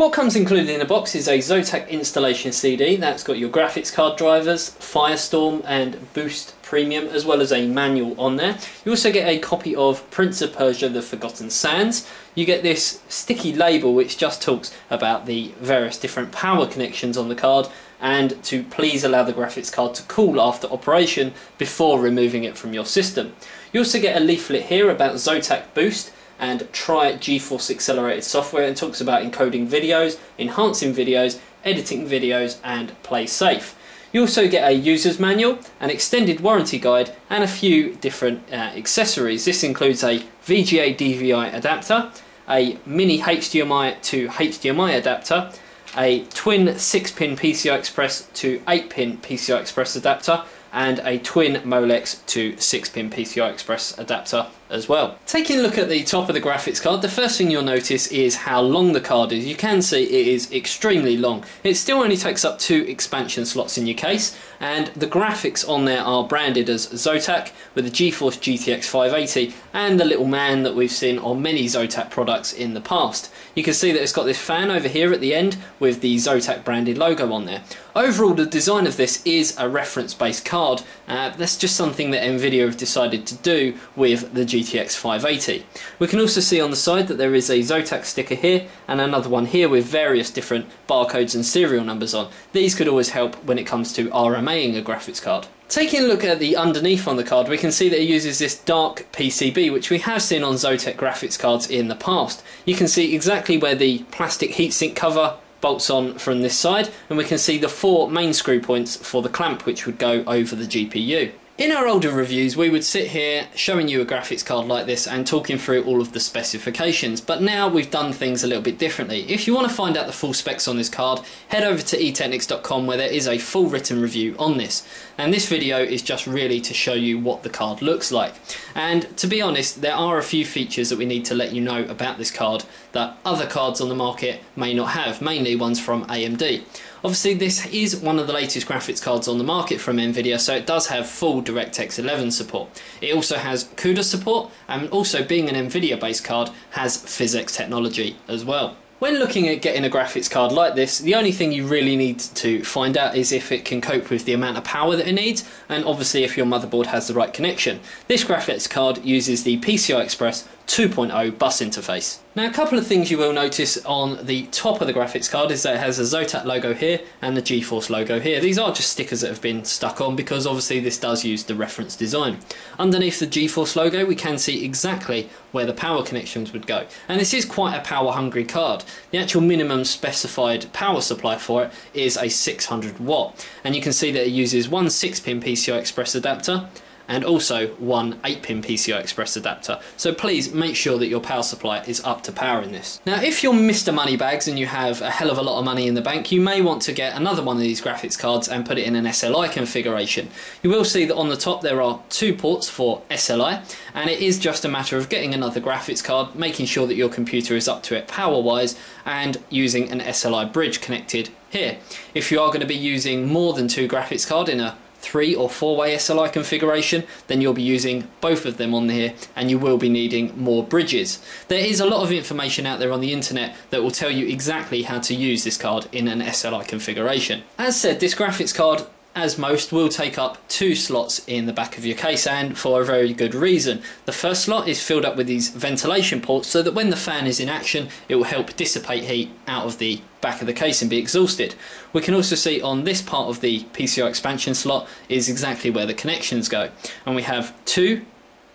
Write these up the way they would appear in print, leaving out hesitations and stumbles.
What comes included in the box is a Zotac installation CD that's got your graphics card drivers, Firestorm and Boost Premium, as well as a manual on there. You also get a copy of Prince of Persia The Forgotten Sands. You get this sticky label which just talks about the various different power connections on the card and to please allow the graphics card to cool after operation before removing it from your system. You also get a leaflet here about Zotac Boost and try GeForce accelerated software, and talks about encoding videos, enhancing videos, editing videos and play safe. You also get a user's manual, an extended warranty guide and a few different accessories. This includes a VGA DVI adapter, a mini HDMI to HDMI adapter, a twin 6-pin PCI Express to 8-pin PCI Express adapter, and a twin Molex to 6-pin PCI Express adapter as well. Taking a look at the top of the graphics card, the first thing you'll notice is how long the card is. You can see it is extremely long. It still only takes up 2 expansion slots in your case, and the graphics on there are branded as Zotac with a GeForce GTX 580 and the little man that we've seen on many Zotac products in the past. You can see that it's got this fan over here at the end with the Zotac branded logo on there. Overall, the design of this is a reference-based card. That's just something that Nvidia have decided to do with the GTX 580. We can also see on the side that there is a Zotac sticker here and another one here with various different barcodes and serial numbers on. These could always help when it comes to RMAing a graphics card. Taking a look at the underneath on the card, we can see that it uses this dark PCB, which we have seen on Zotac graphics cards in the past. You can see exactly where the plastic heatsink cover bolts on from this side, and we can see the 4 main screw points for the clamp which would go over the GPU. In our older reviews we would sit here showing you a graphics card like this and talking through all of the specifications, but now we've done things a little bit differently. If you want to find out the full specs on this card, head over to eTeknix.com where there is a full written review on this, and this video is just really to show you what the card looks like. And to be honest, there are a few features that we need to let you know about this card that other cards on the market may not have, mainly ones from AMD. Obviously this is one of the latest graphics cards on the market from Nvidia, so it does have full DirectX 11 support. It also has CUDA support, and also being an Nvidia based card has PhysX technology as well. When looking at getting a graphics card like this, the only thing you really need to find out is if it can cope with the amount of power that it needs, and obviously if your motherboard has the right connection. This graphics card uses the PCI Express 2.0 bus interface. Now, a couple of things you will notice on the top of the graphics card is that it has a Zotac logo here and the GeForce logo here. These are just stickers that have been stuck on because obviously this does use the reference design. Underneath the GeForce logo we can see exactly where the power connections would go, and this is quite a power hungry card. The actual minimum specified power supply for it is a 600 watt, and you can see that it uses one 6-pin PCI Express adapter and also one 8-pin PCI Express adapter. So please make sure that your power supply is up to power in this. Now, if you're Mr. Moneybags and you have a hell of a lot of money in the bank, you may want to get another one of these graphics cards and put it in an SLI configuration. You will see that on the top there are 2 ports for SLI, and it is just a matter of getting another graphics card, making sure that your computer is up to it power-wise, and using an SLI bridge connected here. If you are going to be using more than 2 graphics cards in a 3- or 4-way SLI configuration, then you'll be using both of them on here and you will be needing more bridges. There is a lot of information out there on the internet that will tell you exactly how to use this card in an SLI configuration. As said, this graphics card, as most, will take up 2 slots in the back of your case, and for a very good reason. The first slot is filled up with these ventilation ports so that when the fan is in action it will help dissipate heat out of the back of the case and be exhausted. We can also see on this part of the PCI expansion slot is exactly where the connections go, and we have 2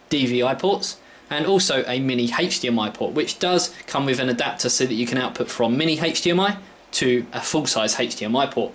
DVI ports and also a mini HDMI port, which does come with an adapter so that you can output from mini HDMI to a full-size HDMI port.